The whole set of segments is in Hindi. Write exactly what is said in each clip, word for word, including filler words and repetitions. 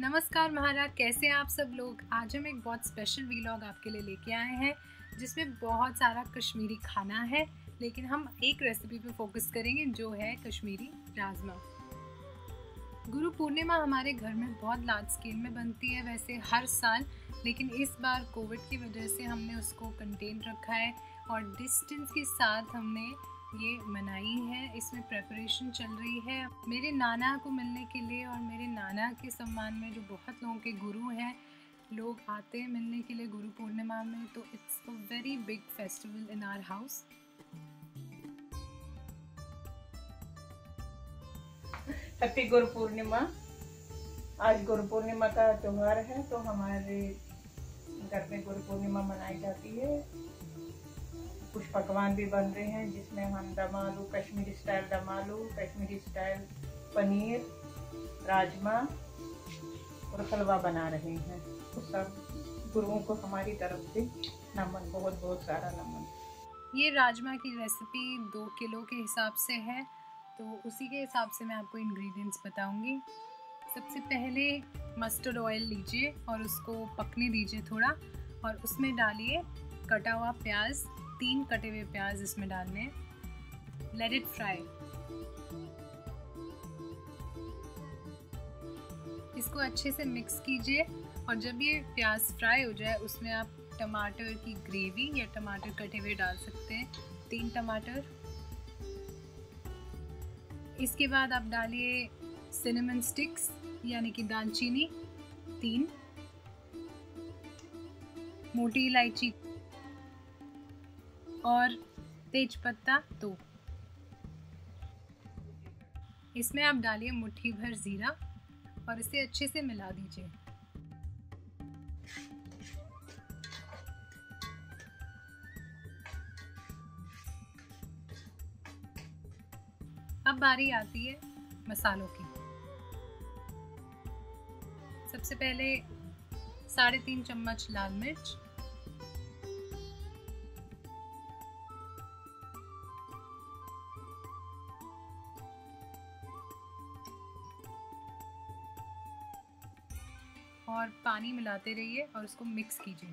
नमस्कार महाराज, कैसे हैं आप सब लोग। आज हम एक बहुत स्पेशल व्लॉग आपके लिए लेके आए हैं जिसमें बहुत सारा कश्मीरी खाना है, लेकिन हम एक रेसिपी पे फोकस करेंगे जो है कश्मीरी राजमा। गुरु पूर्णिमा हमारे घर में बहुत लार्ज स्केल में बनती है वैसे हर साल, लेकिन इस बार कोविड की वजह से हमने उसको कंटेन रखा है और डिस्टेंस के साथ हमने ये मनाई है। इसमें प्रेपरेशन चल रही है। मेरे नाना को मिलने के लिए और मेरे नाना के सम्मान में जो बहुत लोगों के गुरु हैं, लोग आते हैं मिलने के लिए गुरु पूर्णिमा में, तो it's a very big festival in our house. Happy Guru Purnima. आज गुरु पूर्णिमा का त्योहार है तो हमारे घर में गुरु पूर्णिमा मनाई जाती है। कुछ पकवान भी बन रहे हैं जिसमें हम दम आलू, कश्मीरी स्टाइल दम आलू, कश्मीरी स्टाइल पनीर, राजमा और हलवा बना रहे हैं। तो सब गुरुओं को हमारी तरफ से नमन, बहुत बहुत सारा नमन। ये राजमा की रेसिपी दो किलो के हिसाब से है तो उसी के हिसाब से मैं आपको इंग्रेडिएंट्स बताऊंगी। सबसे पहले मस्टर्ड ऑयल लीजिए और उसको पकने दीजिए थोड़ा, और उसमें डालिए कटा हुआ प्याज, तीन कटे हुए प्याज इसमें डालने हैं। Let it fry. इसको अच्छे से मिक्स कीजिए और जब ये प्याज फ्राई हो जाए उसमें आप टमाटर की ग्रेवी या टमाटर कटे हुए डाल सकते हैं, तीन टमाटर। इसके बाद आप डालिए सिनेमन स्टिक्स यानी कि दालचीनी तीन, मोटी इलायची और तेजपत्ता दो। इसमें आप डालिए मुट्ठी भर जीरा और इसे अच्छे से मिला दीजिए। अब बारी आती है मसालों की। सबसे पहले साढ़े तीन चम्मच लाल मिर्च, और पानी मिलाते रहिए और उसको मिक्स कीजिए।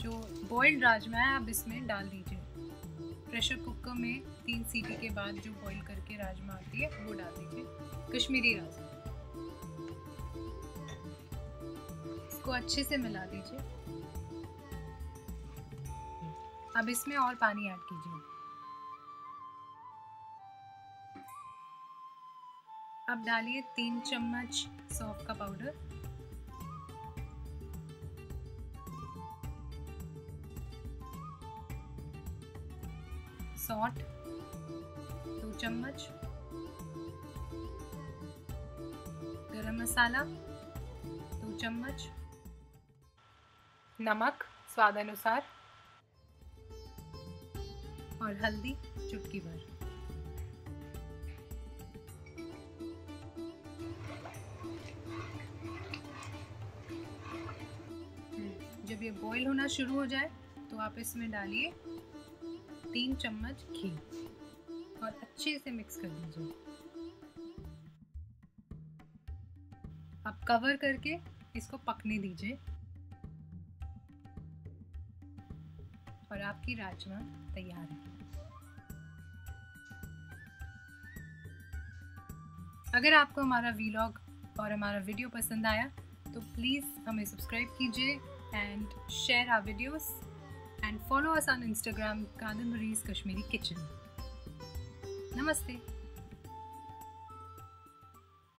जो बॉइल्ड राजमा है आप इसमें डाल दीजिए। प्रेशर कुकर में तीन सीटी के बाद जो बॉइल करके राजमा आती है वो डाल दीजिए, कश्मीरी राजमा। को अच्छे से मिला दीजिए। अब इसमें और पानी ऐड कीजिए। अब डालिए तीन चम्मच सौंफ का पाउडर, सॉल्ट दो चम्मच, गरम मसाला दो चम्मच, नमक स्वाद अनुसार और हल्दी चुटकी भर। जब ये बॉईल होना शुरू हो जाए तो आप इसमें डालिए तीन चम्मच घी और अच्छे से मिक्स कर दीजिए। अब कवर करके इसको पकने दीजिए और आपकी राजमा तैयार है। अगर आपको हमारा वीलॉग और हमारा वीडियो पसंद आया तो प्लीज़ हमें सब्सक्राइब कीजिए and share our videos and follow us on Instagram Kadambari's Kashmiri kitchen. नमस्ते।